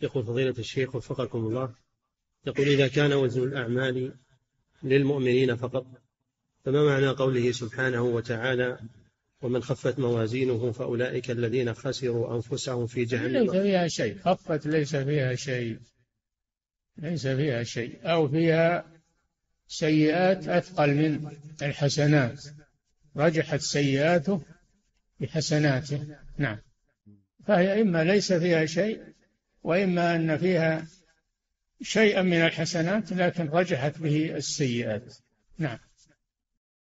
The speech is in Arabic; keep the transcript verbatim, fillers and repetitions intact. يقول فضيلة الشيخ وفقكم الله، يقول إذا كان وزن الأعمال للمؤمنين فقط فما معنى قوله سبحانه وتعالى ومن خفت موازينه فأولئك الذين خسروا أنفسهم في جهنم؟ ليس فيها شيء، خفت ليس فيها شيء، ليس فيها شيء، أو فيها سيئات أثقل من الحسنات، رجحت سيئاته بحسناته. نعم، فهي إما ليس فيها شيء، وإما أن فيها شيئا من الحسنات لكن رجحت به السيئات. نعم.